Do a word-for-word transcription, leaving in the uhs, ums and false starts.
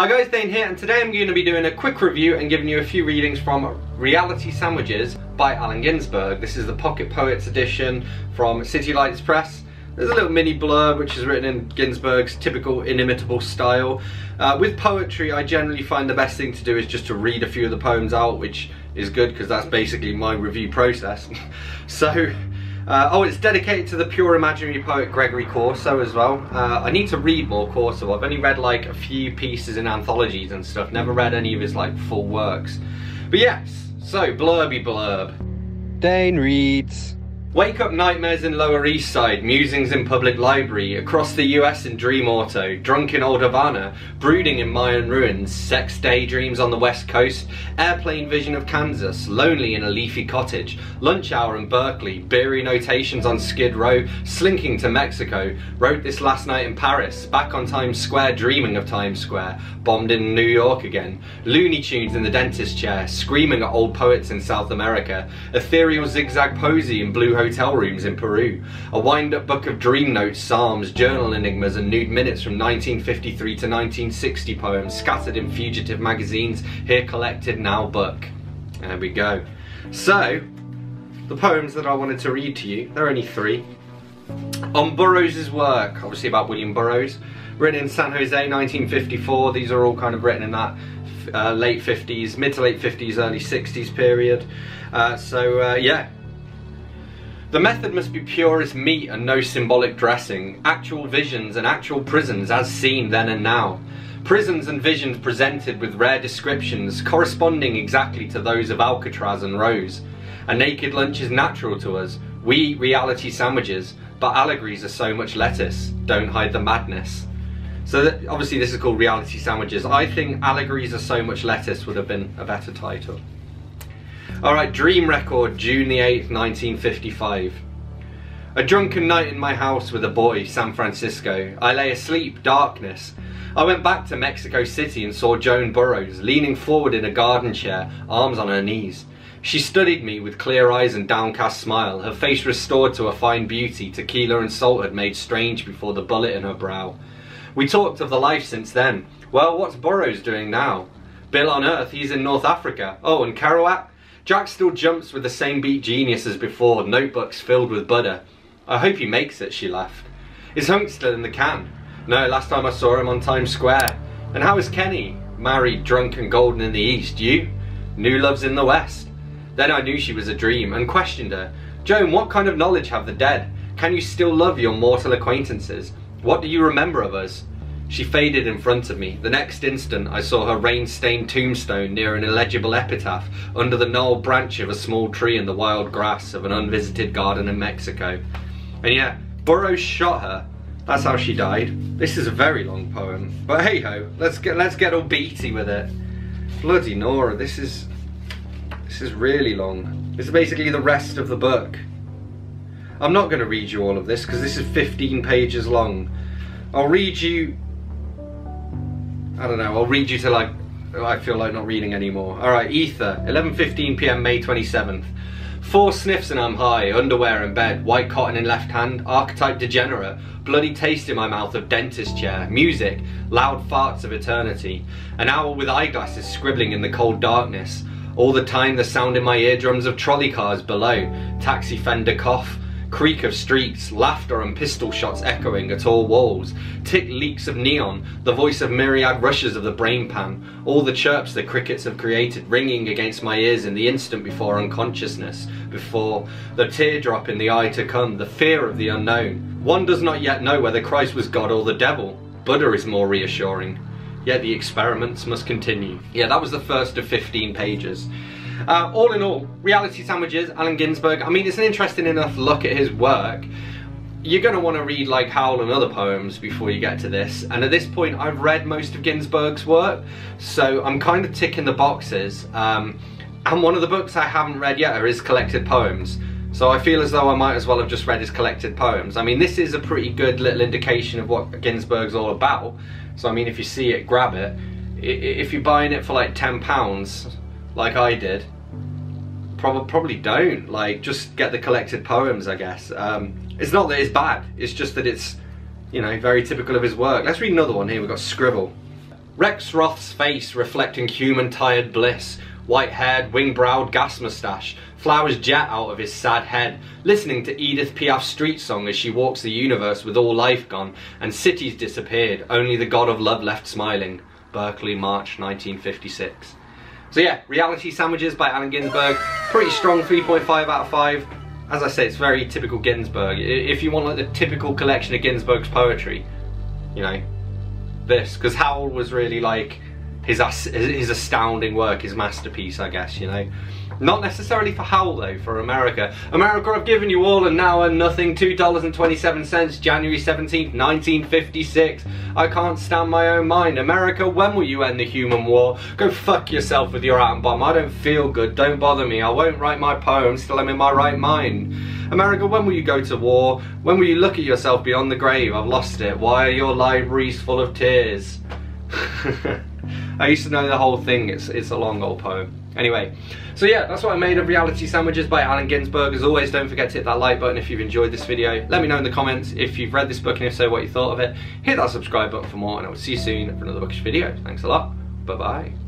Hi guys, Dane here, and today I'm going to be doing a quick review and giving you a few readings from Reality Sandwiches by Allen Ginsberg. This is the Pocket Poets edition from City Lights Press. There's a little mini blurb which is written in Ginsberg's typical inimitable style. Uh, with poetry, I generally find the best thing to do is just to read a few of the poems out, which is good because that's basically my review process. So. Uh, oh, it's dedicated to the pure imaginary poet Gregory Corso as well. Uh, I need to read more Corso. I've only read like a few pieces in anthologies and stuff, never read any of his like full works. But yes, so blurby blurb. Dane reads. Wake up nightmares in Lower East Side, musings in public library, across the U S in Dream Auto, drunk in old Havana, brooding in Mayan ruins, sex daydreams on the west coast, airplane vision of Kansas, lonely in a leafy cottage, lunch hour in Berkeley, beery notations on Skid Row, slinking to Mexico, wrote this last night in Paris, back on Times Square dreaming of Times Square, bombed in New York again, Looney Tunes in the dentist chair, screaming at old poets in South America, ethereal zigzag posy in blue hotel rooms in Peru, a wind-up book of dream notes, psalms, journal enigmas and nude minutes from nineteen fifty-three to nineteen sixty poems scattered in fugitive magazines, here collected, now book. There we go. So, the poems that I wanted to read to you, there are only three. On Burroughs' work, obviously about William Burroughs, written in San Jose, nineteen fifty-four, these are all kind of written in that uh, late fifties, mid to late fifties, early sixties period. Uh, so, uh, yeah. The method must be pure as meat and no symbolic dressing, actual visions and actual prisons as seen then and now. Prisons and visions presented with rare descriptions corresponding exactly to those of Alcatraz and Rose. A naked lunch is natural to us. We eat reality sandwiches, but allegories are so much lettuce. Don't hide the madness. So that, obviously this is called Reality Sandwiches. I think Allegories Are So Much Lettuce would have been a better title. Alright, Dream Record, June the eighth, nineteen fifty-five. A drunken night in my house with a boy, San Francisco. I lay asleep, darkness. I went back to Mexico City and saw Joan Burroughs, leaning forward in a garden chair, arms on her knees. She studied me with clear eyes and downcast smile, her face restored to a fine beauty tequila and salt had made strange before the bullet in her brow. We talked of the life since then. Well, what's Burroughs doing now? Bill on Earth, he's in North Africa. Oh, and Kerouac? Jack still jumps with the same beat genius as before, notebooks filled with butter. I hope he makes it, she laughed. Is Huncke still in the can? No, last time I saw him on Times Square. And how is Kenny? Married, drunk and golden in the east, you? New love's in the west. Then I knew she was a dream and questioned her. Joan, what kind of knowledge have the dead? Can you still love your mortal acquaintances? What do you remember of us? She faded in front of me. The next instant I saw her rain-stained tombstone near an illegible epitaph under the gnarled branch of a small tree in the wild grass of an unvisited garden in Mexico. And yeah, Burroughs shot her. That's how she died. This is a very long poem, but hey ho, let's get let's get all beaty with it. Bloody Nora, this is this is really long. This is basically the rest of the book. I'm not going to read you all of this because this is fifteen pages long. I'll read you. I don't know, I'll read you till I, I feel like not reading anymore. Alright, Ether, eleven fifteen p m May twenty-seventh. Four sniffs and I'm high, underwear in bed, white cotton in left hand, archetype degenerate, bloody taste in my mouth of dentist chair, music, loud farts of eternity, an owl with eyeglasses scribbling in the cold darkness, all the time the sound in my eardrums of trolley cars below, taxi fender cough, creak of streets, laughter and pistol shots echoing at all walls, tick leaks of neon, the voice of myriad rushes of the brain pan, all the chirps the crickets have created ringing against my ears in the instant before unconsciousness, before the teardrop in the eye to come, the fear of the unknown. One does not yet know whether Christ was God or the devil. Buddha is more reassuring. Yet the experiments must continue. Yeah, that was the first of fifteen pages. Uh, all in all, Reality Sandwiches, Allen Ginsberg. I mean, it's an interesting enough look at his work. You're going to want to read like Howl and other poems before you get to this. And at this point, I've read most of Ginsberg's work, so I'm kind of ticking the boxes. Um, and one of the books I haven't read yet are his collected poems. So I feel as though I might as well have just read his collected poems. I mean, this is a pretty good little indication of what Ginsberg's all about. So I mean, if you see it, grab it. If you're buying it for like ten pounds, like I did, prob probably don't. Like, just get the collected poems, I guess. Um, it's not that it's bad, it's just that it's, you know, very typical of his work. Let's read another one here, we've got Scribble. Rex Roth's face reflecting human tired bliss, white-haired, wing-browed gas moustache, flowers jet out of his sad head, listening to Edith Piaf's street song as she walks the universe with all life gone, and cities disappeared, only the god of love left smiling. Berkeley, March nineteen fifty-six. So yeah, Reality Sandwiches by Allen Ginsberg, pretty strong three point five out of five. As I say, it's very typical Ginsberg. If you want like the typical collection of Ginsberg's poetry, you know, this, because Howl was really like his his astounding work, his masterpiece, I guess, you know. Not necessarily for Howl though, for America. America, I've given you all and now and nothing, two dollars and twenty-seven cents, January seventeenth, nineteen fifty-six. I can't stand my own mind. America, when will you end the human war? Go fuck yourself with your atom bomb. I don't feel good, don't bother me. I won't write my poems till I'm in my right mind. America, when will you go to war? When will you look at yourself beyond the grave? I've lost it. Why are your libraries full of tears? I used to know the whole thing. It's, it's a long old poem. Anyway, so yeah, that's what I made of Reality Sandwiches by Allen Ginsberg. As always, don't forget to hit that like button if you've enjoyed this video. Let me know in the comments if you've read this book and if so, what you thought of it. Hit that subscribe button for more, and I will see you soon for another bookish video. Thanks a lot. Bye-bye.